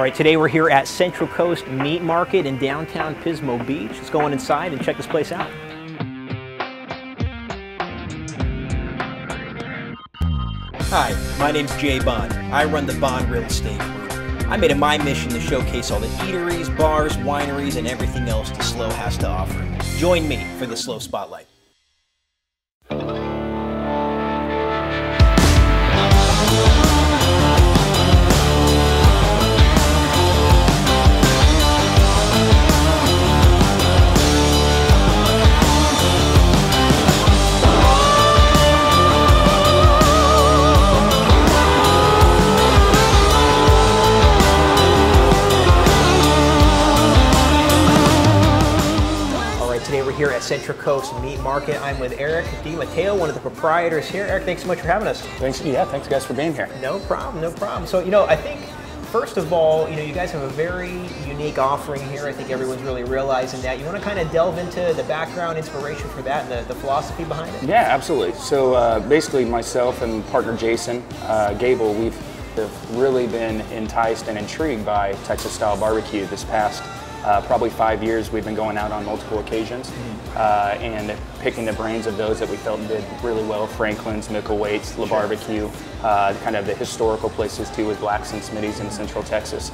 All right, today we're here at Central Coast Meat Market in downtown Pismo Beach. Let's go on inside and check this place out. Hi, my name's Jay Bond. I run the Bond Real Estate Group. I made it my mission to showcase all the eateries, bars, wineries, and everything else the Slow has to offer. Join me for the Slow Spotlight. Here at Central Coast Meat Market. I'm with Eric Di Matteo, one of the proprietors here. Eric, thanks so much for having us. Thanks, yeah, thanks guys for being here. No problem, no problem. So, I think, first of all, you guys have a very unique offering here. I think everyone's really realizing that. You want to kind of delve into the background, inspiration for that, and the philosophy behind it? Yeah, absolutely. So, basically, myself and partner Jason Gable, we've really been enticed and intrigued by Texas-style barbecue this past probably 5 years. We've been going out on multiple occasions and picking the brains of those that we felt did really well. Franklin's, Michael Waits, La Barbecue, kind of the historical places too with Blacks and Smitties in Central Texas.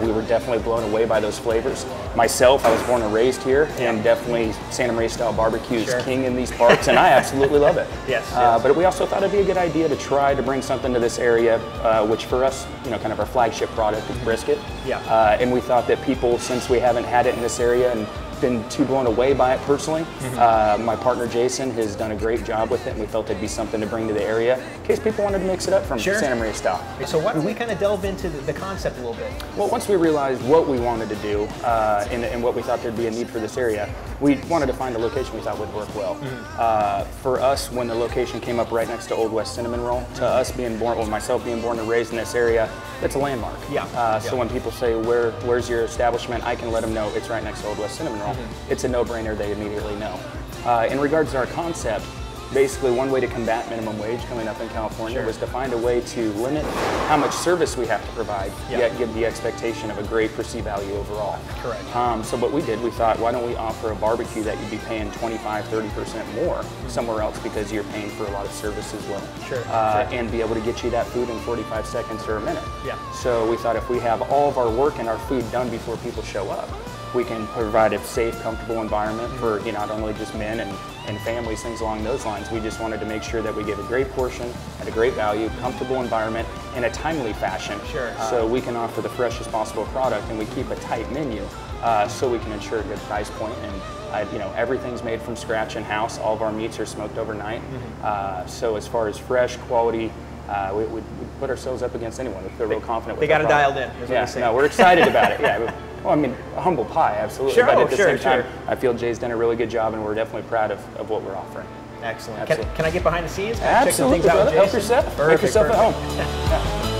We were definitely blown away by those flavors. Myself, I was born and raised here, and definitely Santa Maria style barbecue is king in these parts, and I absolutely love it. But we also thought it'd be a good idea to try to bring something to this area, which for us, kind of our flagship product is brisket. And we thought that people, since we haven't had it in this area and been too blown away by it personally. My partner Jason has done a great job with it, and we felt it'd be something to bring to the area in case people wanted to mix it up from Santa Maria style. So why don't we kind of delve into the concept a little bit? Well, once we realized what we wanted to do and what we thought there'd be a need for this area, we wanted to find a location we thought would work well. For us, when the location came up right next to Old West Cinnamon Roll, to us being born, myself being born and raised in this area, it's a landmark. So when people say, where's your establishment, I can let them know it's right next to Old West Cinnamon Roll. It's a no-brainer, they immediately know. In regards to our concept, basically one way to combat minimum wage coming up in California was to find a way to limit how much service we have to provide, yet give the expectation of a great perceived value overall. So what we did, we thought, why don't we offer a barbecue that you'd be paying 25, 30% more somewhere else because you're paying for a lot of service as well. And be able to get you that food in 45 seconds or a minute. So we thought if we have all of our work and our food done before people show up, we can provide a safe, comfortable environment for not only just men and families, things along those lines. We just wanted to make sure that we give a great portion at a great value, comfortable environment, in a timely fashion. So we can offer the freshest possible product, and we keep a tight menu so we can ensure a good price point. And everything's made from scratch in-house. All of our meats are smoked overnight. So as far as fresh, quality, we put ourselves up against anyone. We feel real confident with that. They got it dialed in. No, we're excited about it. Well, I mean, a humble pie, absolutely. But at the same time, I feel Jay's done a really good job, and we're definitely proud of what we're offering. Excellent. Can I get behind the scenes? Absolutely. Check some things out with Jason? Help yourself. Perfect, make yourself at home.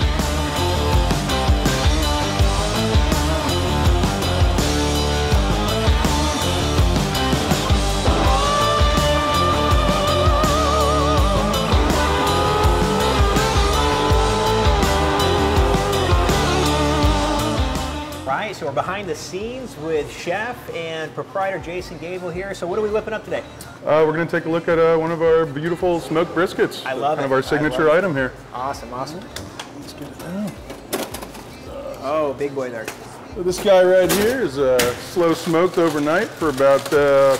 So we're behind the scenes with chef and proprietor Jason Gable here. So what are we whipping up today? We're going to take a look at one of our beautiful smoked briskets. I love it. Kind of our signature item here. Awesome, awesome. Let's get it down. Oh, big boy there. So this guy right here is slow smoked overnight for about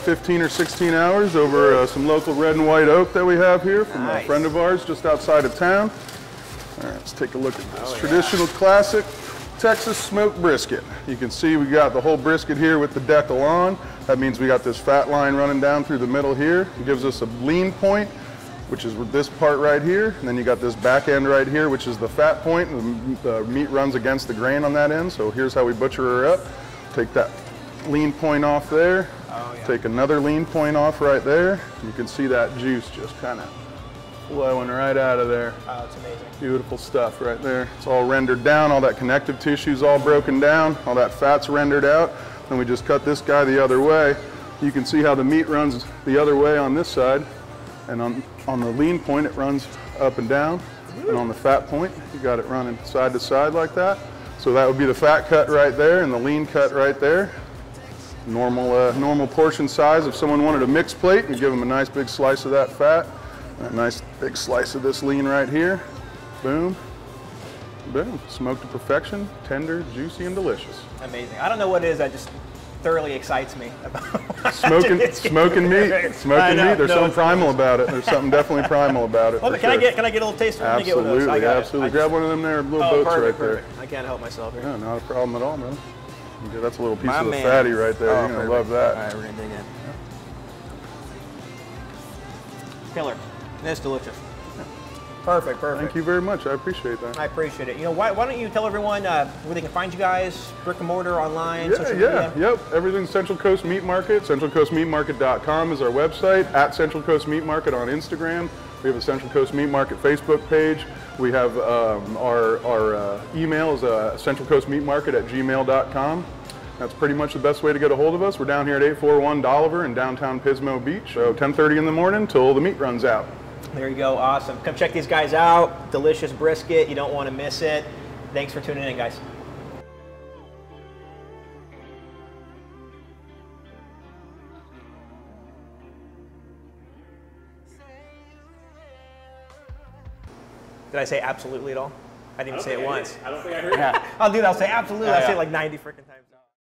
15 or 16 hours over some local red and white oak that we have here from a friend of ours just outside of town. All right, let's take a look at this traditional classic Texas smoked brisket. You can see we got the whole brisket here with the deckle on. That means we got this fat line running down through the middle here. It gives us a lean point, which is this part right here. And then you got this back end right here, which is the fat point. The meat runs against the grain on that end. So here's how we butcher her up. Take that lean point off there. Take another lean point off right there. You can see that juice just kind of flowing right out of there. Oh, it's amazing. Beautiful stuff right there. It's all rendered down, all that connective tissue's all broken down, all that fat's rendered out. Then we just cut this guy the other way. You can see how the meat runs the other way on this side. And on the lean point, it runs up and down. And on the fat point, you got it running side to side like that. So that would be the fat cut right there and the lean cut right there. Normal portion size. If someone wanted a mixed plate, you give them a nice big slice of that fat, a nice big slice of this lean right here. Boom. Boom. Smoked to perfection, tender, juicy, and delicious. Amazing. I don't know what it is. I just thoroughly excites me about smoking meat. There's something primal about it. There's something definitely primal about it. Well, can sure. Can I get a little taste? Absolutely, absolutely. Grab one of them there, little boats perfect, right perfect. There. I can't help myself here. Yeah, not a problem at all, man. Okay, that's a little piece of the fatty right there. You're gonna love that. All right, we're gonna dig in. Yeah. Killer. That's delicious. Yeah. Perfect, perfect. Thank you very much. I appreciate that. I appreciate it. You know, why don't you tell everyone where they can find you guys, brick and mortar, online, social media? Yep. Everything's Central Coast Meat Market. CentralCoastMeatMarket.com is our website. At Central Coast Meat Market on Instagram. We have a Central Coast Meat Market Facebook page. We have our email is centralcoastmeatmarket@gmail.com. That's pretty much the best way to get a hold of us. We're down here at 841 Dolliver in downtown Pismo Beach. So 10:30 in the morning till the meat runs out. There you go. Awesome. Come check these guys out. Delicious brisket. You don't want to miss it. Thanks for tuning in, guys. Did I say absolutely at all? I didn't even say it once. I don't think I heard it. I'll say absolutely. I say it like 90 freaking times.